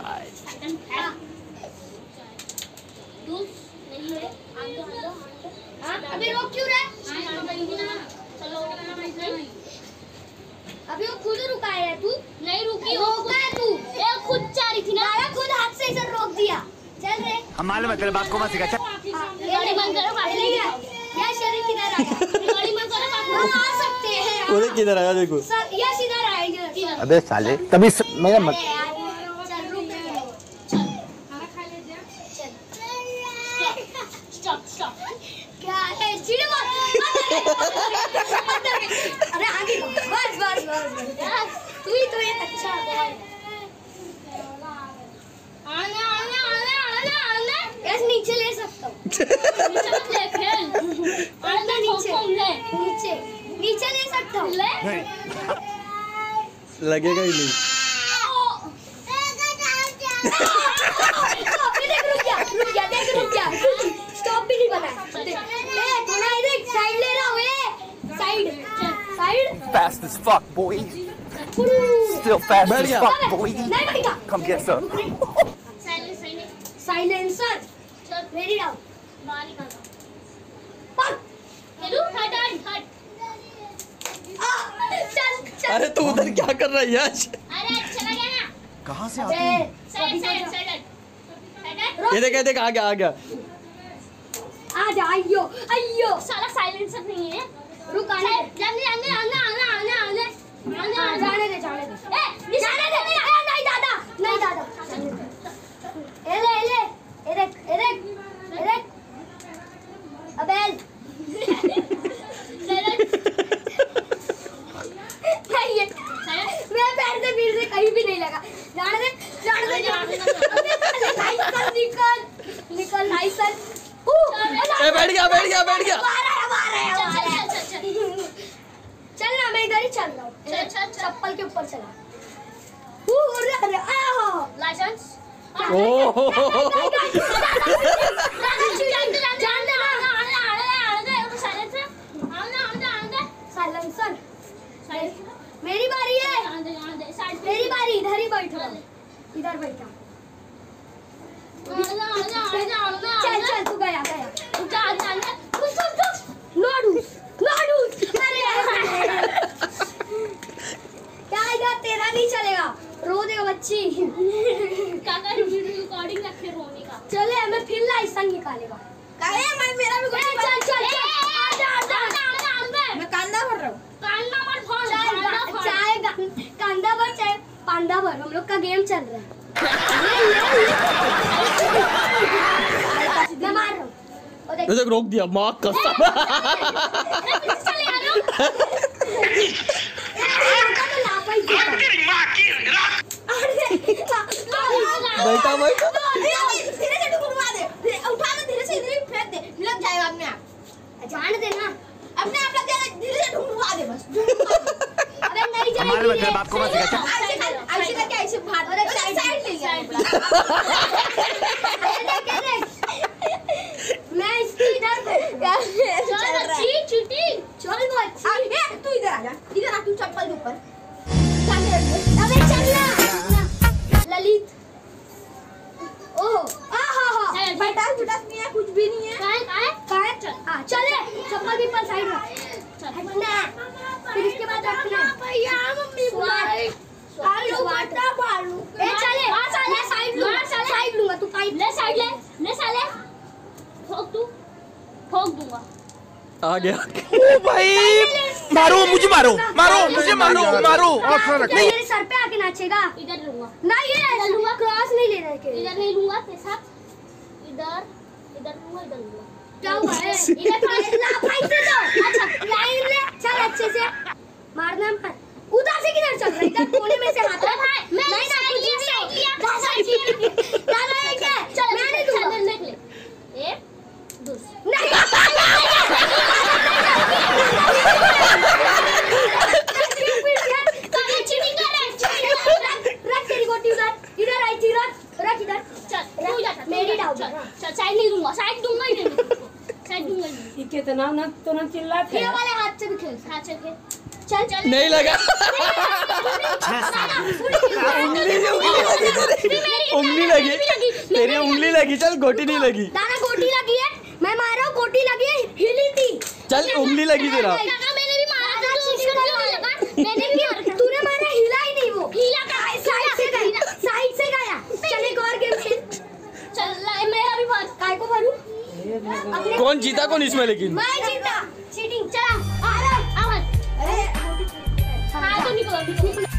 अभी रोक क्यों रहा है? अभी वो खुद रुका है, तू नहीं रुकी, रोका है तू, ये खुद जा रही थी ना, खुद हाथ से इसे रोक दिया। चल रे हमारे मतलब बाप को मत सिखा। गाड़ी बंद करो, गाड़ी या शरीर किधर आ गया? गाड़ी बंद करो, बाप आ सकते हैं। अरे किधर आया देखो, या सीधा आएगा। अबे साले तभी मेरा मत चल, रुक गए, चल खाना खा ले जा, चल स्टॉप स्टॉप क्या है चिड़वा। अरे आगे बस बस बस, तू ही तो ये अच्छा है। आने आने आने आने आने यस, नीचे ले सकता हूं, नीचे ले खेल, आने नीचे नीचे नीचे ले सकता हूं, नहीं लगेगा ही नहीं। Fast as fuck, boy. Still fast as fuck, boy. Come get some. Silencer. Very loud. Fuck. Hello, hut. अरे तू उधर क्या कर रहा है यार? अरे चला गया ना? कहाँ से आती है? ये देख आ गया। आ जा, आइयो आइयो। साला silencer नहीं है। रुक आने दे, आने आने आने आने आने आने जाने दे, जाने दे, ए जाने दे, नहीं दादा, नहीं दादा, ए ले ए ले, एरेक एरेक एरेक अबेल नहीं ये मैं पैर से बीर से कहीं भी नहीं लगा। जाने दे जाने दे जाने दे, निकल निकल लाइसेंस। ए बैठ गया बैठ गया बैठ गया, चप्पल के ऊपर चला। लाइसेंस। साइलेंसर। मेरी बारी है, मेरी बारी, इधर ही बैठो, इधर बैठा। चल चल तू गया नहीं चलेगा, रो देगा बच्ची। काका रिकॉर्डिंग रखे रोने का। चले मैं फिर लाइसेंस निकालेगा। अरे मैं मेरा भी कुछ चल चल चल, मैं कांदा भर रहा हूं, कांदा मत भर, चाय कांदा भर, चाय पांडा भर, हम लोग का गेम चल रहा है। मैं मार रहा हूं, ओ देख रोक दिया, मां कसम। बैठा बैठा धीरे से घुमा दे, उठा ले, धीरे से इधर ही फेंक दे, लग जाएगा अपने आप, जान दे ना, अपने आप लग जाएगा, धीरे से घुमा दे बस। अबे नहीं जाएगा, हमारे मतलब बाप को मत सिखा। ऐसे करके ऐसे भाग, और साइड ले ले, मैं इसकी इधर चल अच्छी छुट्टी, चल वो अच्छी, तू इधर आ जा, इधर आ, तू चप्पल के ऊपर। अबे चल ललित, पटाख पटाख नहीं है, कुछ भी नहीं है, काहे चल चले, चप्पल भी पर साइड रखना, फिर इसके बाद रखना भैया, मम्मी बुलाए आलू वाटा बालू। ए चले आ साले, साइड लूंगा, तू साइड ले, ले साले, ठोक तू, ठोक दूंगा। आ गया, ओ भाई मारो मुझे, मारो मारो मुझे, मारो मारो, मेरे सर पे आके नाचेगा। इधर लूंगा ना, ये लूंगा, क्रॉस नहीं लेना, इधर नहीं लूंगा, पैसा इधर इधर मुंह इधर मुंह क्या हुआ है? इधर फाइट ना, फाइट से दो, अच्छा लाइन ले, चल अच्छे से मारना मत, उधर से किधर चल रहा है, इधर कोने में से हाथ रख, मैं नहीं ना कुछ नहीं, दादा जी दादा एक है, चल मैंने दूंगा, चल देख ले, ए दूस नहीं, कभी चीटिंग कर रहा है, चल रख तेरी गोटी उधर, इधर आई थी, रख इधर, चल तू जा, मेरी डाउट, चल साइड नहीं दूंगा, साइड दूंगा ही नहीं, साइड दूंगा ही नहीं, ठीक है? तो ना चिल्ला, ये वाले हाथ से भी खेल, हाथ से खेल, नहीं लगा उंगली लगी, तेरी उंगली लगी। चल गोटी नहीं लगी। दादा गोटी लगी है, मैं मारा हूं, गोटी लगी है, हिली थी। चल उंगली लगी तेरा। मैंने भी मारा, मैंने भी, तूने मारा, हिला ही नहीं वो। हिला कहां से? साइड से गया। चल एक और गेम खेल। चल मैं अभी काय को भरूं? कौन जीता कौन इसमें? लेकिन मैं जीता। चीटिंग। चला आ रहा आवाज। अरे हां तो निकलो।